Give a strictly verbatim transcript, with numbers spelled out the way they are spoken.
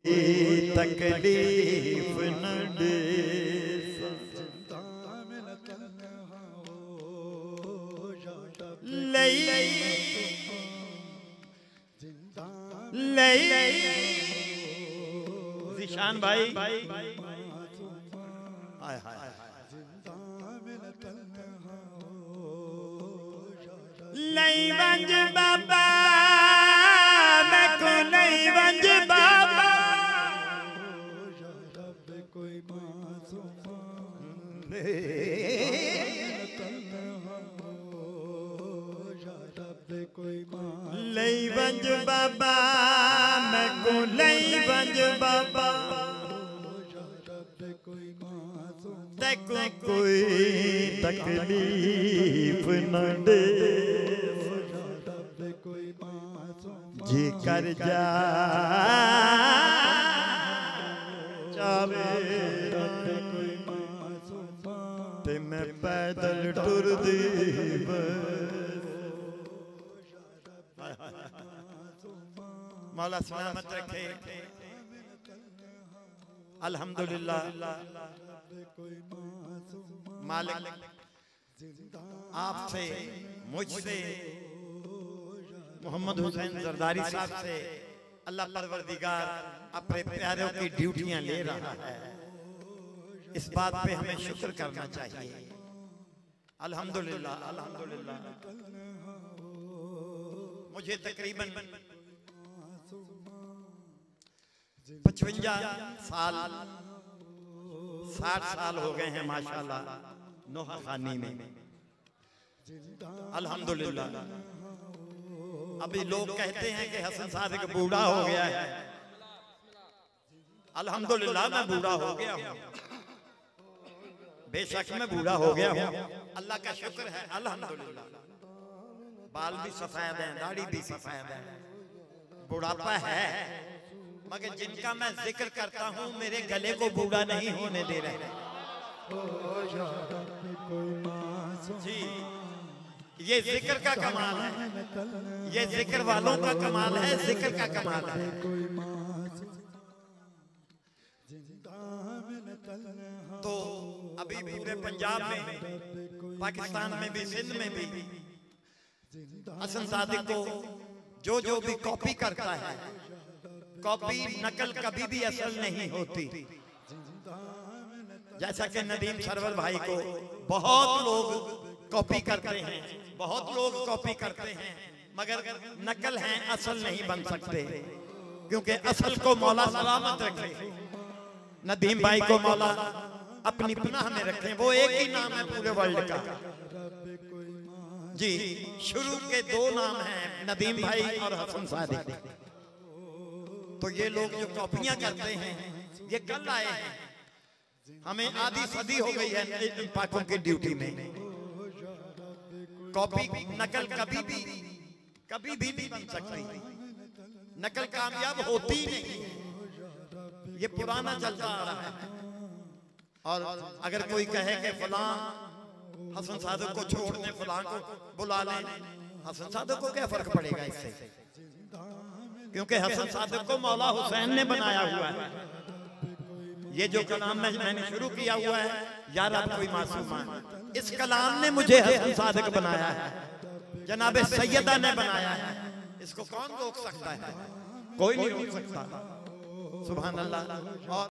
तकलीफ न दे जिशान भाई हाय हाय नहीं वंज बाबा मैं को नहीं वंज बाबा कोई नहीं वंज बाबा मैं को नहीं वंज बाबा कोई तकलीफ न दे जी कर जा चावे ते मैं पैदल टुर दी मौला सलामत रखे अल्हम्दुलिल्लाह। मालिक आपसे मुझसे मोहम्मद हुसैन सरदारी साहब से अल्लाह परवरदिगार अपने प्यारों की ड्यूटियां ले रहा है, इस बात पे हमें शुक्र करना चाहिए। अल्हम्दुलिल्लाह अल्हम्दुलिल्लाह। मुझे तकरीबन पचवंजा साल साठ साल हो गए हैं माशाल्लाह नोहखानी में अल्हम्दुलिल्लाह। अभी लोग कहते हैं कि हसन सादिक बूढ़ा हो गया है, अल्हम्दुलिल्लाह मैं बूढ़ा हो गया हूँ, बेशक मैं बूढ़ा हो गया हूँ, अल्लाह का शुक्र है अल्हम्दुलिल्लाह। बाल भी सफेद है, दाढ़ी भी सफेद है, बुढ़ापा है, मगर जिनका मैं जिक्र करता हूँ मेरे गले को बूढ़ा नहीं होने दे रहे जी। ये जिक्र का कमाल है, ये जिक्र वालों का कमाल है, जिक्र का कमाल है। तो अभी पूरे पंजाब में, पाकिस्तान में भी, सिंध में भी हसन सादिक को जो जो भी कॉपी करता है, कॉपी नकल कभी भी असल नहीं होती। जैसा कि नदीम सरवर भाई को बहुत लोग कॉपी करते हैं, बहुत लोग कॉपी करते हैं, मगर नकल हैं असल नहीं बन सकते, क्योंकि असल को मौला सलामत रखे, नदीम भाई को मौला अपनी पनाह में रखे। वो एक ही नाम है पूरे वर्ल्ड का जी। शुरू के दो नाम हैं, नदीम भाई और हसन सादिक। तो ये लोग जो कॉपियां करते हैं, ये कल आए हैं, हमें आधी सदी हो गई है इन पाकों की ड्यूटी में। कॉपी नकल कभी भी कभी भी नहीं बन सकती, नकल कामयाब होती नहीं, ये पुराना चलता आ रहा है। और अगर कोई कहे कि फलां हसन सादिक को छोड़ दें, फलां को बुला लें, हसन सादिक को क्या फर्क पड़ेगा इससे, क्योंकि हसन सादिक को मौला हुसैन ने बनाया हुआ है। ये जो कलाम मैं मैंने शुरू किया हुआ है यार आप कोई मासूमान, इस कलाम ने मुझे हसन सादिक बनाया है, जनाबे सैयदा ने बनाया है, इसको कौन रोक सकता है, कोई नहीं रोक सकता। सुभान अल्लाह। और